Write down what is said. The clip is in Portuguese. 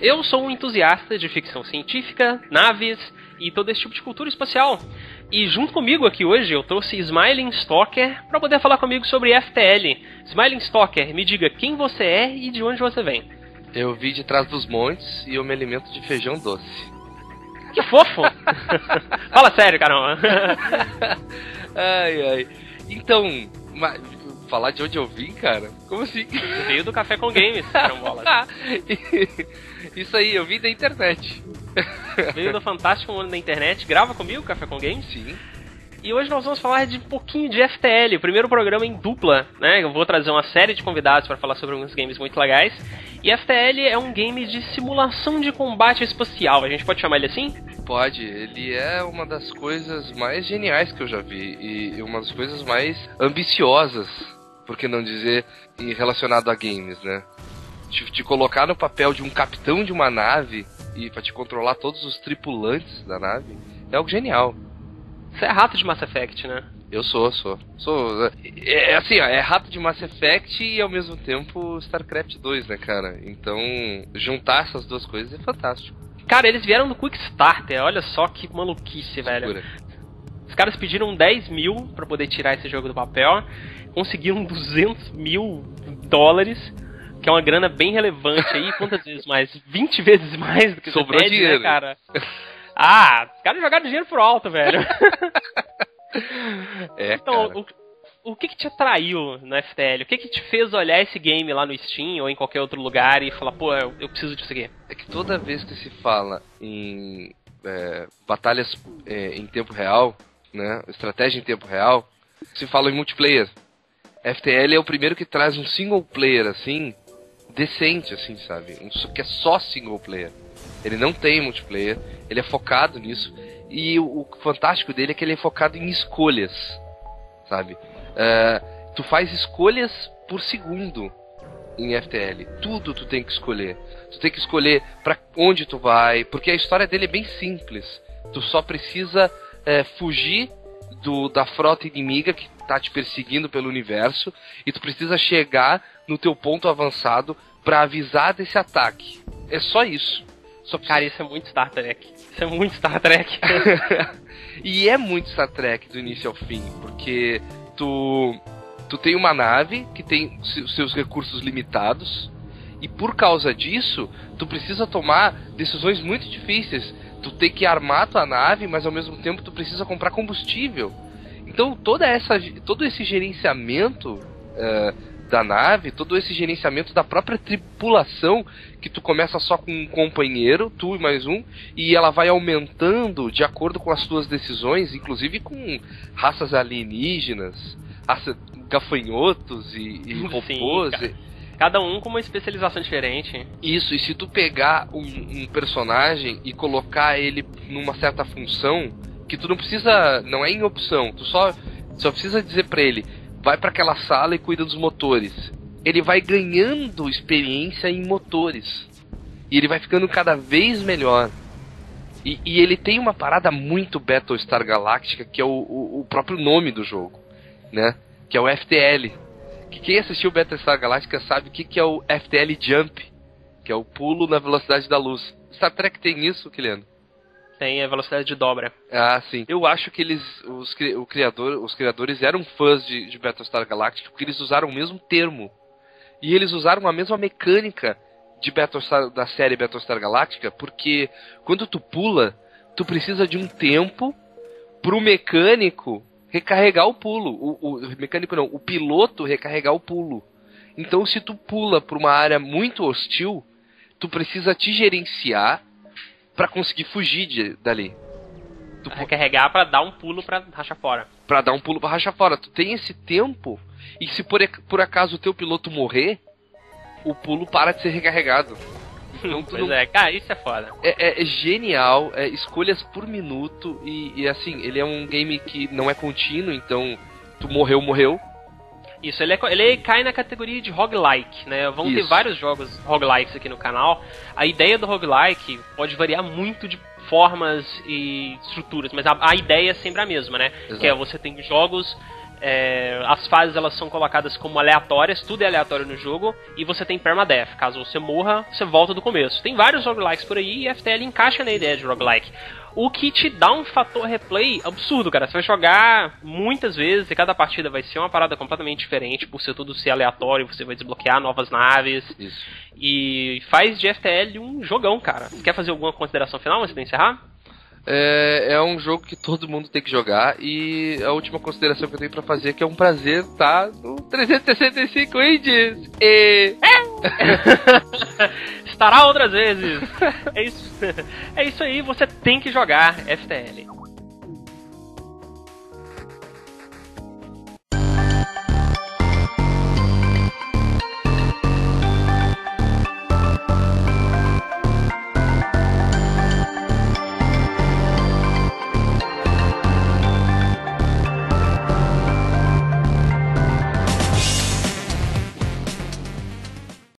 Eu sou um entusiasta de ficção científica, naves e todo esse tipo de cultura espacial. E junto comigo aqui hoje eu trouxe Smailin Stocker para poder falar comigo sobre FTL. Smailin Stocker, me diga quem você é e de onde você vem. Eu vi de trás dos montes e eu me alimento de feijão doce. Que fofo! Fala sério, caramba. Ai, ai. Então, falar de onde eu vim, cara? Como assim? Eu veio do Café com Games, carambola. Isso aí, eu vim da internet. Veio do Fantástico Mundo da internet. Grava comigo, Café com Games? Sim. E hoje nós vamos falar de um pouquinho de FTL, o primeiro programa em dupla, né? Eu vou trazer uma série de convidados para falar sobre alguns games muito legais. E FTL é um game de simulação de combate espacial, a gente pode chamar ele assim? Pode, ele é uma das coisas mais geniais que eu já vi e uma das coisas mais ambiciosas, por que não dizer, relacionado a games, né? Te colocar no papel de um capitão de uma nave e para te controlar todos os tripulantes da nave é algo genial. Você é rato de Mass Effect, né? Eu sou. É assim, ó, é rato de Mass Effect e ao mesmo tempo StarCraft 2, né, cara? Então, juntar essas duas coisas é fantástico. Cara, eles vieram no Quickstarter, olha só que maluquice, velho. Segura. Os caras pediram 10 mil pra poder tirar esse jogo do papel, conseguiram 200 mil dólares... Que é uma grana bem relevante aí, quantas vezes mais? 20 vezes mais do que sobrou, você pede, dinheiro, né, cara? Ah, os caras jogaram dinheiro por alto, velho. É, então, cara. O que te atraiu no FTL? O que te fez olhar esse game lá no Steam ou em qualquer outro lugar e falar, pô, eu preciso disso aqui? É que toda vez que se fala em batalhas em tempo real, né, estratégia em tempo real, se fala em multiplayer. FTL é o primeiro que traz um single player, assim... decente, assim, sabe? Que é só single player. Ele não tem multiplayer, ele é focado nisso. E o fantástico dele é que ele é focado em escolhas, sabe? Tu faz escolhas por segundo em FTL. Tudo tu tem que escolher. Tu tem que escolher pra onde tu vai, porque a história dele é bem simples. Tu só precisa fugir da frota inimiga que tá te perseguindo pelo universo, e tu precisa chegar no teu ponto avançado pra avisar desse ataque. É só isso. Só precisa... Cara, isso é muito Star Trek. Isso é muito Star Trek. E é muito Star Trek do início ao fim, porque tu tem uma nave que tem seus recursos limitados, e por causa disso, tu precisa tomar decisões muito difíceis. Tu tem que armar tua nave, mas ao mesmo tempo tu precisa comprar combustível. Então todo esse gerenciamento da nave, todo esse gerenciamento da própria tripulação, que tu começa só com um companheiro, tu e mais um, e ela vai aumentando de acordo com as tuas decisões, inclusive com raças alienígenas, gafanhotos e robôs. Cada um com uma especialização diferente. Isso, e se tu pegar um personagem e colocar ele numa certa função, que tu não precisa, não é em opção, tu só precisa dizer pra ele, vai pra aquela sala e cuida dos motores. Ele vai ganhando experiência em motores. E ele vai ficando cada vez melhor. E ele tem uma parada muito Battlestar Galactica, que é o próprio nome do jogo, né? Que é o FTL. Que quem assistiu Battlestar Galactica sabe o que é o FTL Jump, que é o pulo na velocidade da luz. Star Trek tem isso, Kiliano? Tem a velocidade de dobra. Ah, sim. Eu acho que eles, os criadores eram fãs de Battlestar Galactica, porque eles usaram o mesmo termo. E eles usaram a mesma mecânica da série Battlestar Galactica, porque quando tu pula, tu precisa de um tempo pro mecânico... recarregar o pulo, o piloto recarregar o pulo. Então se tu pula para uma área muito hostil, tu precisa te gerenciar para conseguir fugir dali. Tu recarregar para dar um pulo para rachar fora. Para dar um pulo para rachar fora. Tu tem esse tempo, e se por acaso o teu piloto morrer, o pulo para de ser recarregado. Então, pois não... é, cara, isso é foda. É genial, escolhas por minuto e assim, ele é um game que não é contínuo, então tu morreu. Isso, ele cai na categoria de roguelike, né? Vão ter vários jogos roguelikes aqui no canal. A ideia do roguelike pode variar muito de formas e estruturas, mas a ideia é sempre a mesma, né? Exato. Que é você tem jogos as fases elas são colocadas como aleatórias, tudo é aleatório no jogo, e você tem permadeath, caso você morra, você volta do começo. Tem vários roguelikes por aí e FTL encaixa na ideia de roguelike. O que te dá um fator replay absurdo, cara. Você vai jogar muitas vezes e cada partida vai ser uma parada completamente diferente, por ser tudo ser aleatório, você vai desbloquear novas naves. Isso. E faz de FTL um jogão, cara. Você quer fazer alguma consideração final antes de encerrar? É um jogo que todo mundo tem que jogar, e a última consideração que eu tenho pra fazer é que é um prazer estar no 365 Indies. Estará outras vezes. É isso aí, você tem que jogar FTL.